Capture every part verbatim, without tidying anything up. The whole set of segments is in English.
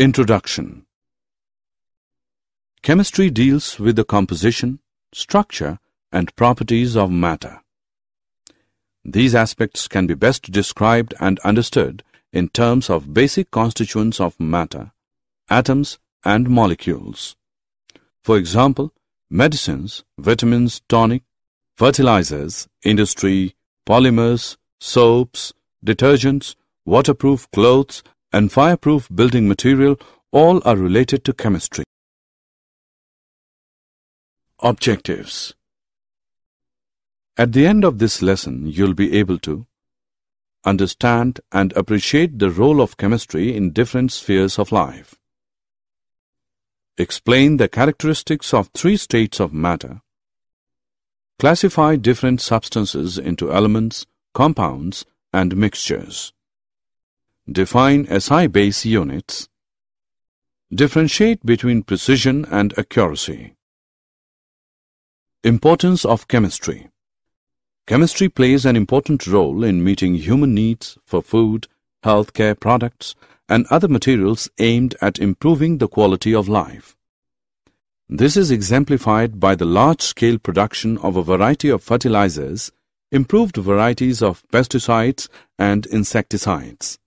Introduction. Chemistry deals with the composition, structure, and properties of matter. These aspects can be best described and understood in terms of basic constituents of matter, atoms, and molecules. For example, medicines, vitamins, tonic, fertilizers, industry, polymers, soaps, detergents, waterproof clothes, and fireproof building material all are related to chemistry. Objectives. At the end of this lesson, you'll be able to understand and appreciate the role of chemistry in different spheres of life. Explain the characteristics of three states of matter. Classify different substances into elements, compounds, and mixtures. Define S I base units. Differentiate between precision and accuracy. Importance of chemistry. Chemistry plays an important role in meeting human needs for food, healthcare products, and other materials aimed at improving the quality of life. This is exemplified by the large-scale production of a variety of fertilizers, improved varieties of pesticides and insecticides.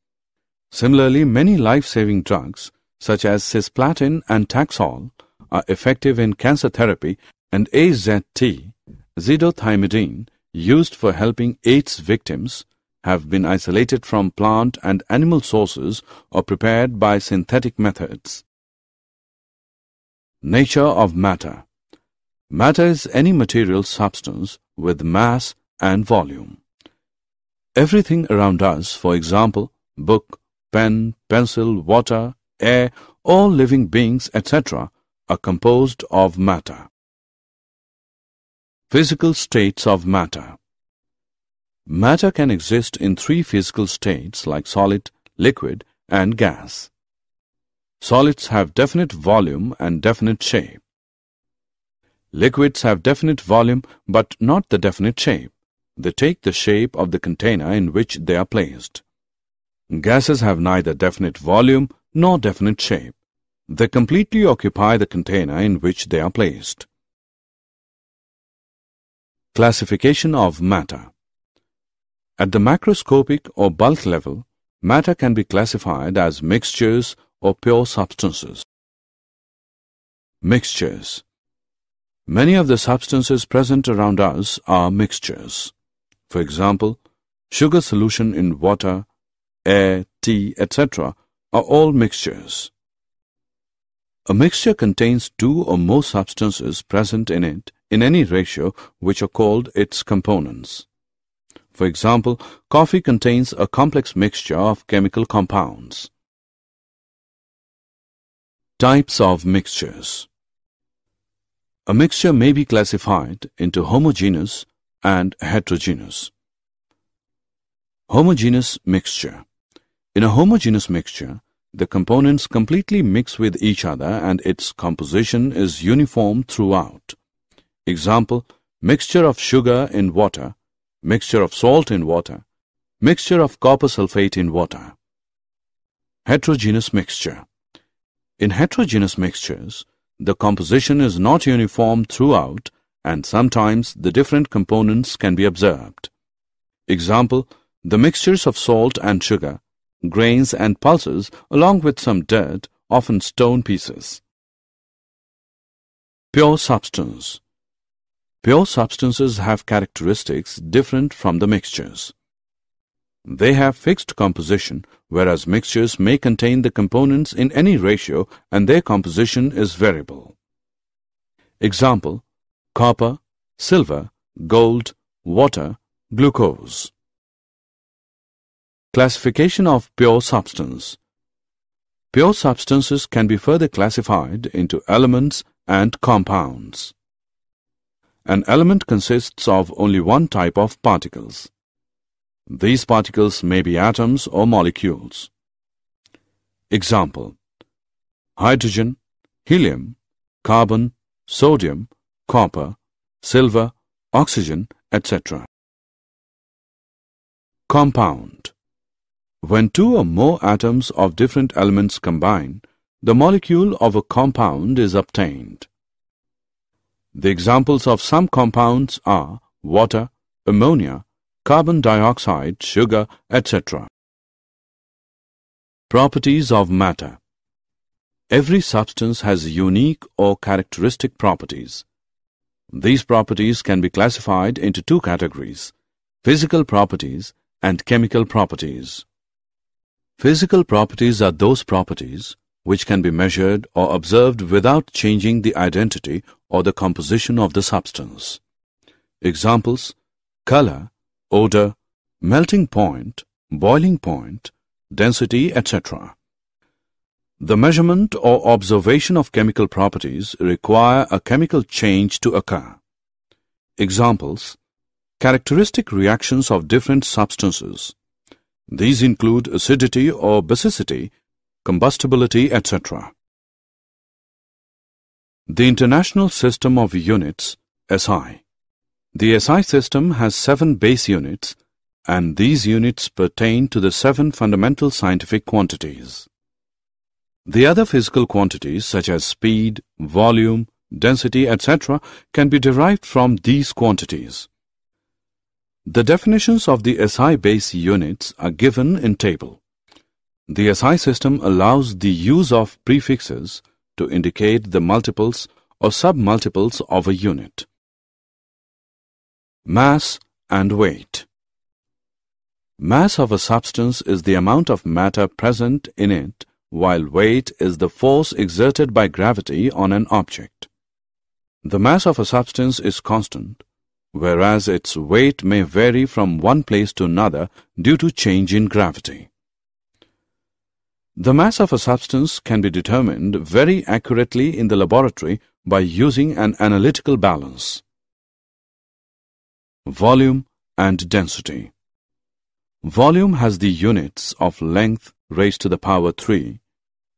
Similarly, many life-saving drugs, such as cisplatin and Taxol, are effective in cancer therapy, and A Z T, azathioprine, used for helping AIDS victims, have been isolated from plant and animal sources or prepared by synthetic methods. Nature of matter. Matter is any material substance with mass and volume. Everything around us, for example, book, pen, pencil, water, air, all living beings, et cetera, are composed of matter. Physical states of matter. Matter can exist in three physical states like solid, liquid, and gas. Solids have definite volume and definite shape. Liquids have definite volume but not the definite shape. They take the shape of the container in which they are placed. Gases have neither definite volume nor definite shape. They completely occupy the container in which they are placed. Classification of matter. At the macroscopic or bulk level, matter can be classified as mixtures or pure substances. Mixtures. Many of the substances present around us are mixtures. For example, sugar solution in water, air, tea, et cetera are all mixtures. A mixture contains two or more substances present in it in any ratio which are called its components. For example, coffee contains a complex mixture of chemical compounds. Types of mixtures. A mixture may be classified into homogeneous and heterogeneous. Homogeneous mixture. In a homogeneous mixture, the components completely mix with each other and its composition is uniform throughout. Example, mixture of sugar in water, mixture of salt in water, mixture of copper sulfate in water. Heterogeneous mixture. In heterogeneous mixtures, the composition is not uniform throughout and sometimes the different components can be observed. Example, the mixtures of salt and sugar, grains and pulses along with some dirt, often stone pieces. Pure substance. Pure substances have characteristics different from the mixtures. They have fixed composition, whereas mixtures may contain the components in any ratio and their composition is variable. Example, copper, silver, gold, water, glucose. Classification of pure substance. Pure substances can be further classified into elements and compounds. An element consists of only one type of particles. These particles may be atoms or molecules. Example: hydrogen, helium, carbon, sodium, copper, silver, oxygen, et cetera. Compound. When two or more atoms of different elements combine, the molecule of a compound is obtained. The examples of some compounds are water, ammonia, carbon dioxide, sugar, et cetera. Properties of matter. Every substance has unique or characteristic properties. These properties can be classified into two categories: physical properties and chemical properties. Physical properties are those properties which can be measured or observed without changing the identity or the composition of the substance. Examples: color, odor, melting point, boiling point, density, et cetera. The measurement or observation of chemical properties require a chemical change to occur. Examples: characteristic reactions of different substances. These include acidity or basicity, combustibility, et cetera. The International System of Units, S I. The S I system has seven base units, and these units pertain to the seven fundamental scientific quantities. The other physical quantities such as speed, volume, density, et cetera can be derived from these quantities. The definitions of the S I base units are given in table. The S I system allows the use of prefixes to indicate the multiples or submultiples of a unit. Mass and weight. Mass of a substance is the amount of matter present in it, while weight is the force exerted by gravity on an object. The mass of a substance is constant, whereas its weight may vary from one place to another due to change in gravity. The mass of a substance can be determined very accurately in the laboratory by using an analytical balance. Volume and density. Volume has the units of length raised to the power three.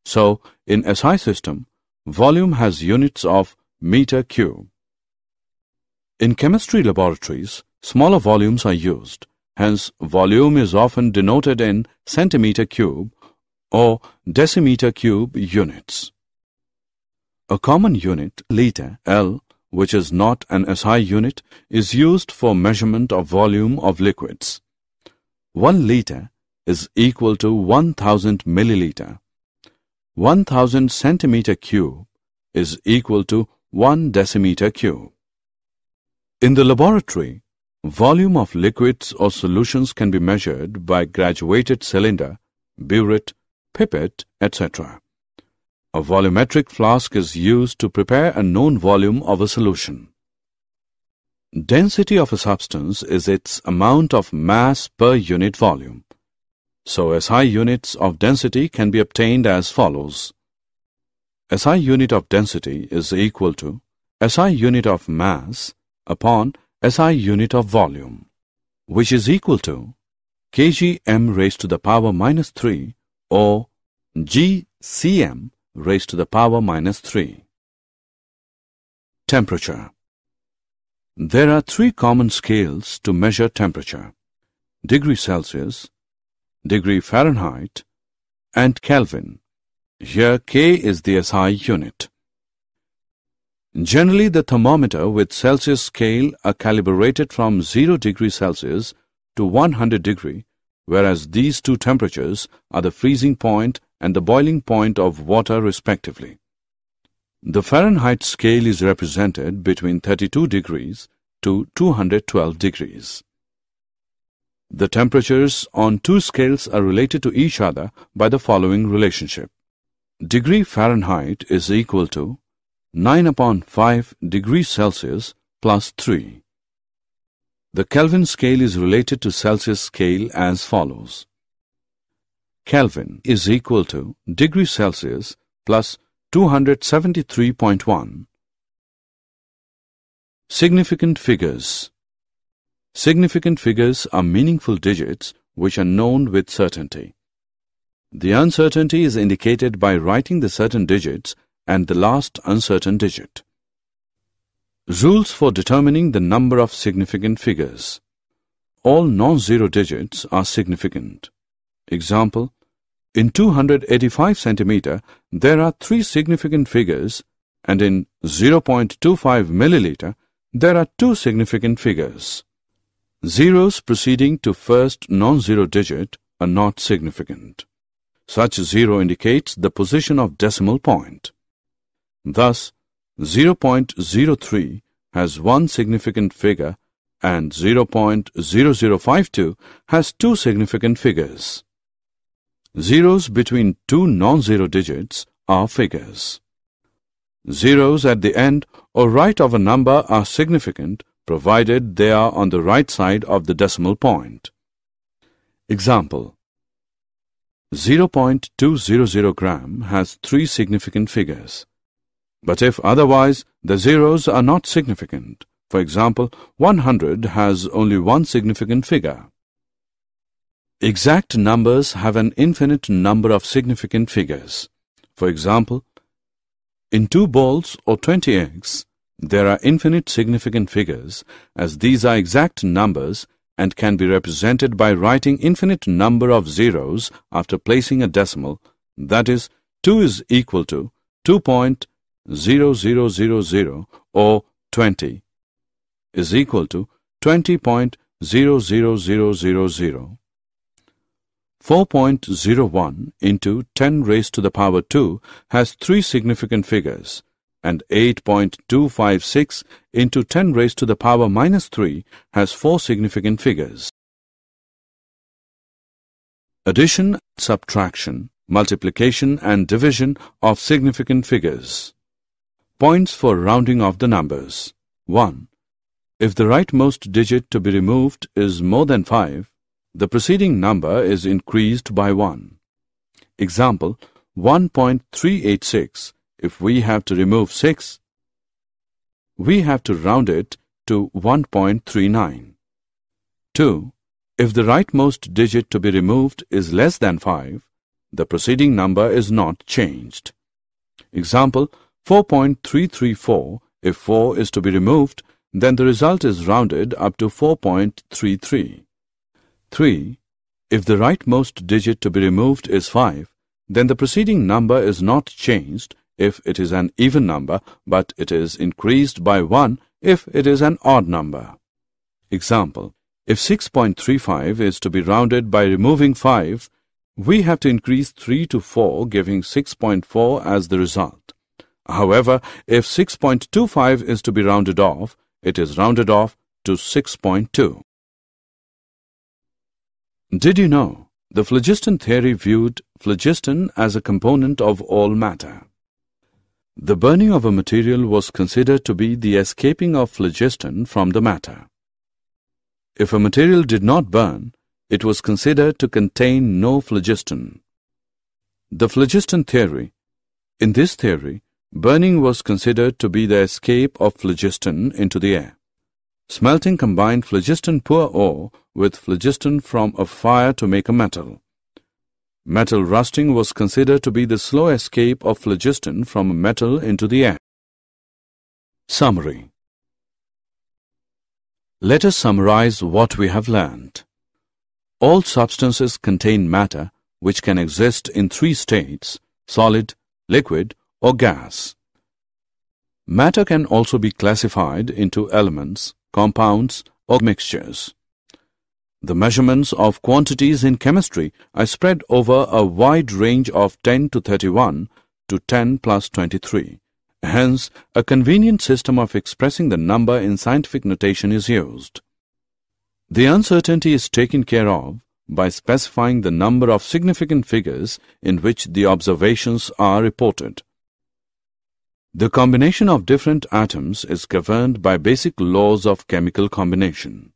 So, in S I system, volume has units of meter cube. In chemistry laboratories, smaller volumes are used. Hence, volume is often denoted in centimeter cube or decimeter cube units. A common unit, liter, L, which is not an S I unit, is used for measurement of volume of liquids. One liter is equal to one thousand milliliter. one thousand centimeter cube is equal to one decimeter cube. In the laboratory, volume of liquids or solutions can be measured by graduated cylinder, burette, pipette, et cetera. A volumetric flask is used to prepare a known volume of a solution. Density of a substance is its amount of mass per unit volume. So, S I units of density can be obtained as follows. S I unit of density is equal to S I unit of mass upon S I unit of volume, which is equal to kgm raised to the power minus three or gcm raised to the power minus three. Temperature. There are three common scales to measure temperature: degree Celsius, degree Fahrenheit, and Kelvin. Here K is the S I unit. Generally, the thermometer with Celsius scale are calibrated from zero degree Celsius to one hundred degree, whereas these two temperatures are the freezing point and the boiling point of water respectively. The Fahrenheit scale is represented between thirty-two degrees to two hundred twelve degrees. The temperatures on two scales are related to each other by the following relationship. Degree Fahrenheit is equal to nine upon five degrees Celsius plus three. The Kelvin scale is related to Celsius scale as follows. Kelvin is equal to degree Celsius plus two hundred seventy-three point one. Significant figures. Significant figures are meaningful digits which are known with certainty. The uncertainty is indicated by writing the certain digits and the last uncertain digit. Rules for determining the number of significant figures. All non-zero digits are significant. Example: In two hundred eighty-five centimeters, there are three significant figures, and in zero point two five milliliters, there are two significant figures. Zeros preceding to first non-zero digit are not significant. Such zero indicates the position of decimal point. Thus, zero point zero three has one significant figure and zero point zero zero five two has two significant figures. Zeros between two non-zero digits are figures. Zeros at the end or right of a number are significant provided they are on the right side of the decimal point. Example: zero point two zero zero gram has three significant figures. But if otherwise, the zeros are not significant. For example, one hundred has only one significant figure. Exact numbers have an infinite number of significant figures. For example, in two balls or twenty eggs, there are infinite significant figures, as these are exact numbers and can be represented by writing infinite number of zeros after placing a decimal, that is, two is equal to two point zero zero zero zero or twenty is equal to twenty point zero zero zero zero zero. four point zero one into ten raised to the power two has three significant figures, and eight point two five six into ten raised to the power minus three has four significant figures. Addition, subtraction, multiplication and division of significant figures. Points for rounding of the numbers. one. If the rightmost digit to be removed is more than five, the preceding number is increased by one. Example, one point three eight six. If we have to remove six, we have to round it to one point three nine. two. If the rightmost digit to be removed is less than five, the preceding number is not changed. Example, four point three three four. If four is to be removed, then the result is rounded up to four point three three. three. If the rightmost digit to be removed is five, then the preceding number is not changed if it is an even number, but it is increased by one if it is an odd number. Example, if six point three five is to be rounded by removing five, we have to increase three to four, giving six point four as the result. However, if six point two five is to be rounded off, it is rounded off to six point two. Did you know? The phlogiston theory viewed phlogiston as a component of all matter. The burning of a material was considered to be the escaping of phlogiston from the matter. If a material did not burn, it was considered to contain no phlogiston. The phlogiston theory. In this theory, burning was considered to be the escape of phlogiston into the air. Smelting combined phlogiston-poor ore with phlogiston from a fire to make a metal. Metal rusting was considered to be the slow escape of phlogiston from a metal into the air. Summary. Let us summarize what we have learned. All substances contain matter which can exist in three states: solid, liquid, or gas. Matter can also be classified into elements, compounds, or mixtures. The measurements of quantities in chemistry are spread over a wide range of ten to thirty-one to ten plus twenty-three. Hence, a convenient system of expressing the number in scientific notation is used. The uncertainty is taken care of by specifying the number of significant figures in which the observations are reported. The combination of different atoms is governed by basic laws of chemical combination.